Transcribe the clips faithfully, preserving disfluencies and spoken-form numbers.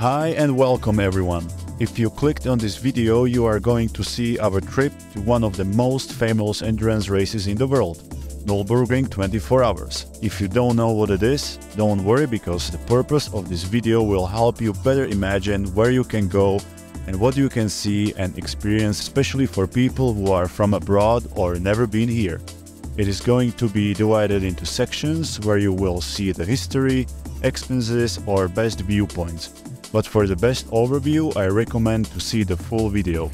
Hi and welcome everyone! If you clicked on this video, you are going to see our trip to one of the most famous endurance races in the world, Nürburgring twenty-four hours. If you don't know what it is, don't worry, because the purpose of this video will help you better imagine where you can go and what you can see and experience, especially for people who are from abroad or never been here. It is going to be divided into sections where you will see the history, expenses or best viewpoints. But for the best overview, I recommend to see the full video.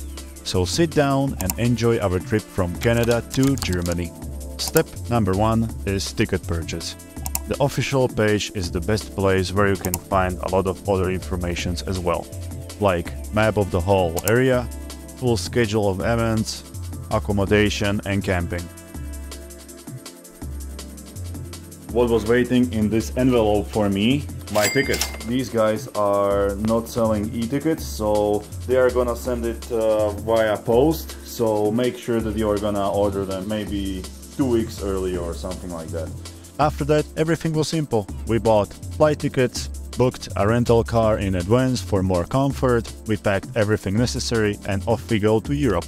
So sit down and enjoy our trip from Canada to Germany. Step number one is ticket purchase. The official page is the best place where you can find a lot of other informations as well, like map of the whole area, full schedule of events, accommodation and camping. What was waiting in this envelope for me? My ticket. These guys are not selling e-tickets, so they are gonna send it uh, via post, so make sure that you're gonna order them maybe two weeks early or something like that. After that, everything was simple. We bought flight tickets, booked a rental car in advance for more comfort, we packed everything necessary and off we go to Europe.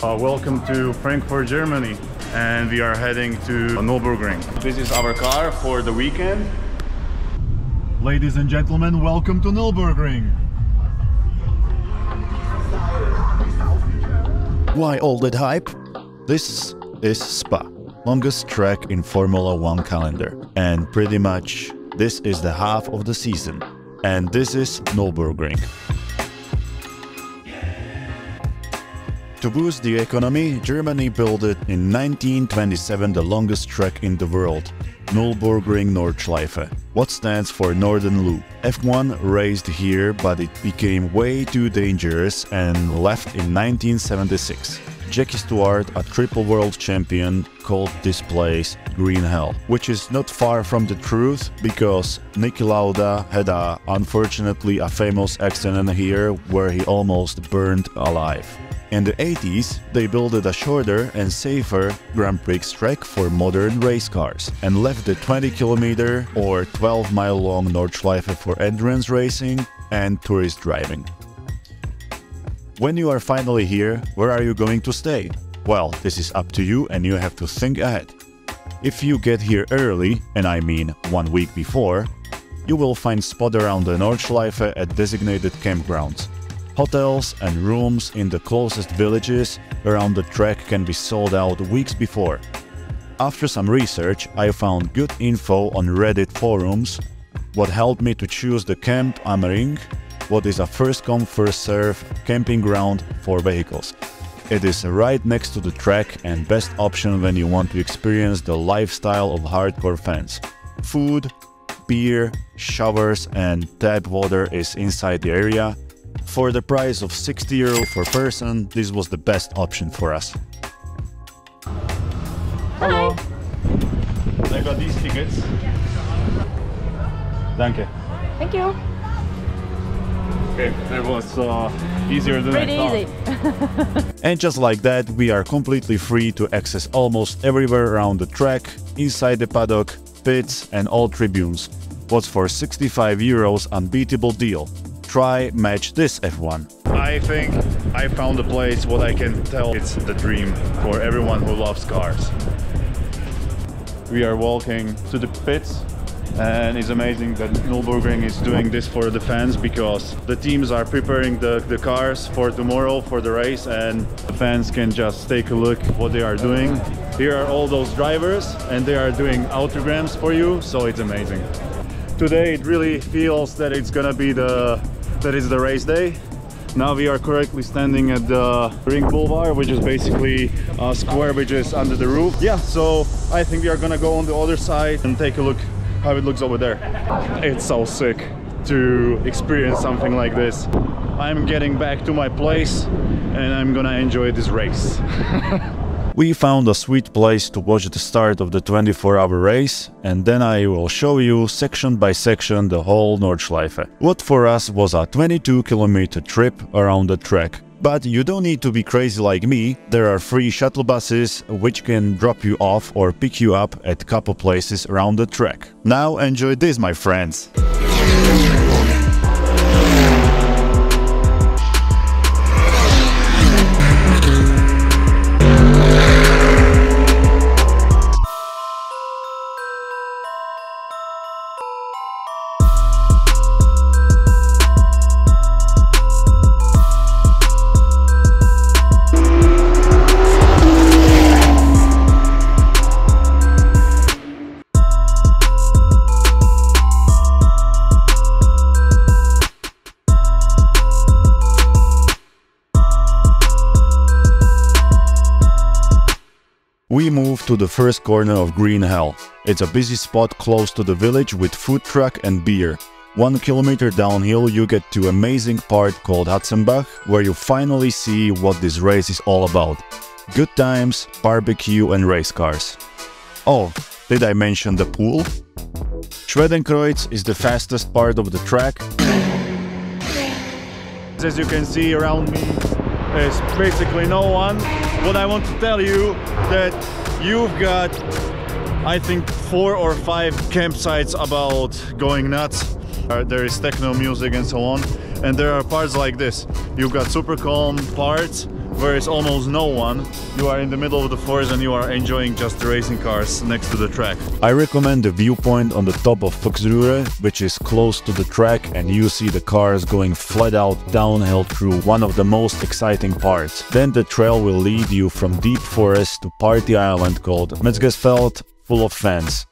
Uh, welcome to Frankfurt, Germany, and we are heading to Nürburgring. This is our car for the weekend. Ladies and gentlemen, welcome to Nürburgring. Why all that hype? This is Spa, longest track in Formula one calendar, and pretty much this is the half of the season. And this is Nürburgring. To boost the economy, Germany built in nineteen twenty-seven the longest track in the world, Nürburgring Nordschleife, what stands for Northern Loop. F one raced here, but it became way too dangerous and left in nineteen seventy-six. Jackie Stewart, a triple world champion, called this place Green Hell, which is not far from the truth, because Niki Lauda had a, unfortunately a famous accident here where he almost burned alive. In the eighties, they built a shorter and safer Grand Prix track for modern race cars and left the twenty kilometer or twelve mile long Nordschleife for endurance racing and tourist driving. When you are finally here, where are you going to stay? Well, this is up to you and you have to think ahead. If you get here early, and I mean one week before, you will find spots around the Nordschleife at designated campgrounds. Hotels and rooms in the closest villages around the track can be sold out weeks before. After some research, I found good info on Reddit forums, what helped me to choose the Camp Amering, what is a first-come, first-serve camping ground for vehicles. It is right next to the track and best option when you want to experience the lifestyle of hardcore fans. Food, beer, showers and tap water is inside the area. For the price of sixty euro per person, this was the best option for us. Hello. I got these tickets. Danke. Thank you. Okay, that was uh, easier than Pretty I thought. Easy. And just like that, we are completely free to access almost everywhere around the track, inside the paddock, pits and all tribunes. What's for sixty-five euros unbeatable deal. Try match this F one. I think I found a place what I can tell it's the dream for everyone who loves cars. We are walking to the pits and it's amazing that Nürburgring is doing this for the fans, because the teams are preparing the, the cars for tomorrow for the race and the fans can just take a look what they are doing. Here are all those drivers and they are doing autograms for you, so it's amazing. Today it really feels that it's gonna be the that is the race day. Now we are correctly standing at the Ring Boulevard, which is basically a square which is under the roof. Yeah, so I think we are gonna go on the other side and take a look how it looks over there. It's so sick to experience something like this. I'm getting back to my place and I'm gonna enjoy this race. We found a sweet place to watch the start of the twenty-four hour race, and then I will show you section by section the whole Nordschleife. What for us was a twenty-two kilometer trip around the track, But you don't need to be crazy like me, there are free shuttle buses which can drop you off or pick you up at couple places around the track. Now enjoy this, my friends! We move to the first corner of Green Hell. It's a busy spot close to the village with food truck and beer. One kilometer downhill you get to an amazing part called Hatzenbach, where you finally see what this race is all about. Good times, barbecue and race cars. Oh, did I mention the pool? Schwedenkreuz is the fastest part of the track. As you can see around me, there's basically no one. What I want to tell you that you've got, I think, four or five campsites about going nuts. Uh, there is techno music and so on, and there are parts like this. You've got super calm parts where it's almost no one. You are in the middle of the forest and you are enjoying just the racing cars next to the track. I recommend the viewpoint on the top of Fuchsrure, which is close to the track, and you see the cars going flat out downhill through one of the most exciting parts. Then the trail will lead you from deep forest to party island called Metzgesfeld, full of fans.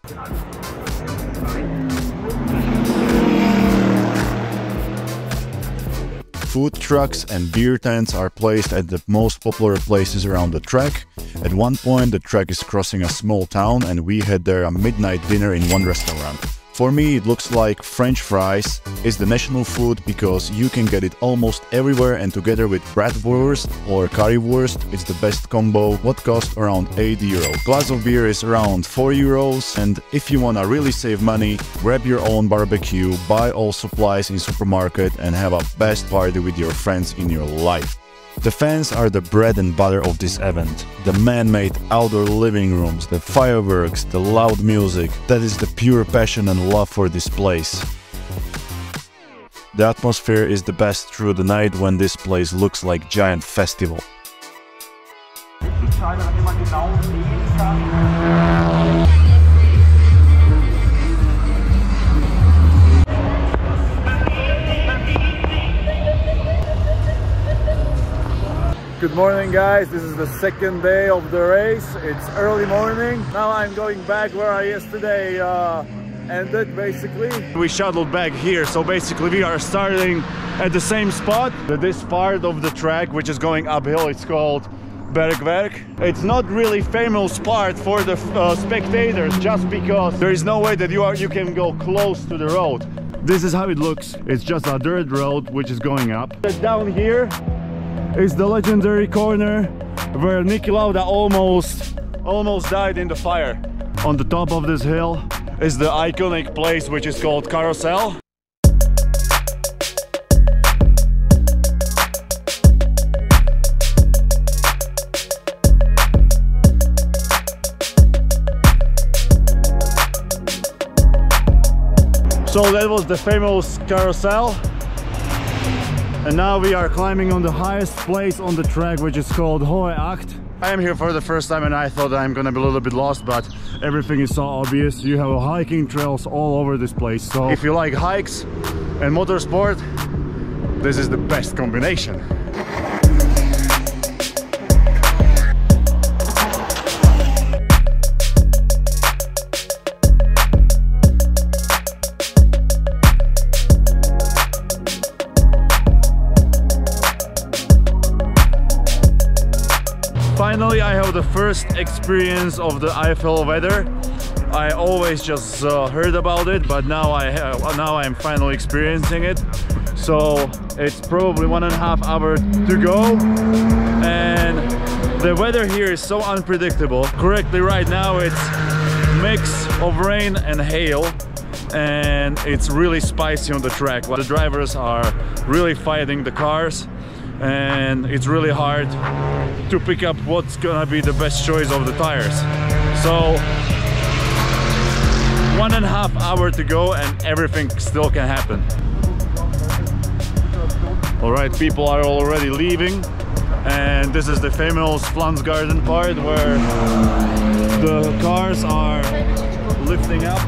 Food trucks and beer tents are placed at the most popular places around the track. At one point the track is crossing a small town and we had there a midnight dinner in one restaurant. For me it looks like French fries is the national food because you can get it almost everywhere, and together with bratwurst or currywurst it's the best combo, what costs around eight euro. Glass of beer is around four euros, and if you wanna really save money, grab your own barbecue, buy all supplies in supermarket and have a best party with your friends in your life. The fans are the bread and butter of this event. The man-made outdoor living rooms, the fireworks, the loud music, that is the pure passion and love for this place. The atmosphere is the best through the night when this place looks like a giant festival. Good morning guys, this is the second day of the race, it's early morning. Now I'm going back where I yesterday uh, ended basically. We shuttled back here, so basically we are starting at the same spot. This part of the track which is going uphill, it's called Bergwerk. It's not really famous part for the uh, spectators, just because there is no way that you, are, you can go close to the road. This is how it looks, it's just a dirt road which is going up. Down here is the legendary corner where Niki Lauda almost almost died in the fire. On the top of this hill is the iconic place which is called Carousel. So that was the famous Carousel. And now we are climbing on the highest place on the track, which is called Hohe Acht. I am here for the first time and I thought I'm gonna be a little bit lost, but everything is so obvious. You have hiking trails all over this place, so if you like hikes and motorsport, this is the best combination. Finally, I have the first experience of the Eifel weather. I always just uh, heard about it, but now I have, now I'm finally experiencing it. So it's probably one and a half hour to go, and the weather here is so unpredictable. Correctly, right now it's a mix of rain and hail, and it's really spicy on the track. The drivers are really fighting the cars. and it's really hard to pick up what's gonna be the best choice of the tires. So one and a half hour to go and everything still can happen. All right, people are already leaving, and this is the famous Pflanzgarten part where the cars are lifting up.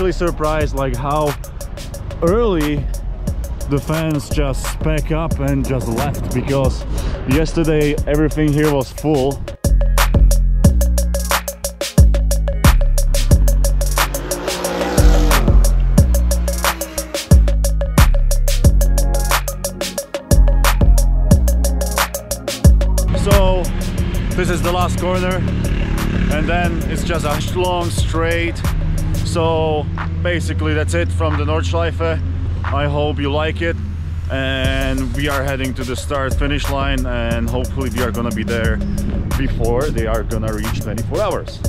Actually surprised like how early the fans just pack up and just left, because yesterday everything here was full. So this is the last corner, and then it's just a long straight. So basically that's it from the Nordschleife. I hope you like it, and we are heading to the start finish line, and hopefully we are gonna be there before they are gonna reach twenty-four hours.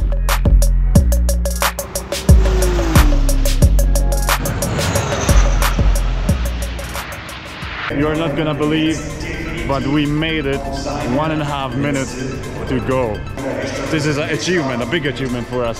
You're not gonna believe, but we made it. One and a half minutes to go. This is an achievement, a big achievement for us.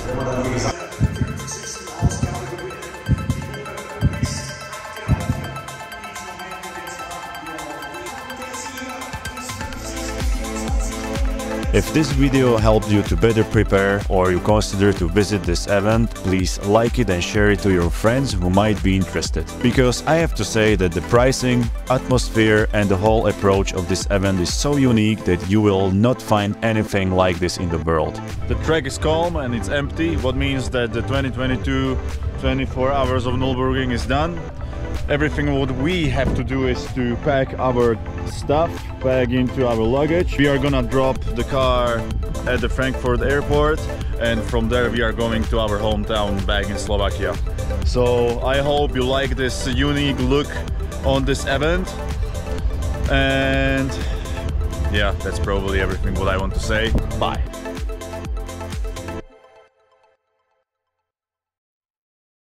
If this video helped you to better prepare, or you consider to visit this event, please like it and share it to your friends who might be interested. Because I have to say that the pricing, atmosphere and the whole approach of this event is so unique that you will not find anything like this in the world. The track is calm and it's empty, what means that the twenty twenty-two twenty-four hours of Nürburgring is done. Everything what we have to do is to pack our stuff, pack into our luggage. We are gonna drop the car at the Frankfurt airport, and from there we are going to our hometown back in Slovakia. So I hope you like this unique look on this event, and yeah, that's probably everything what I want to say. Bye!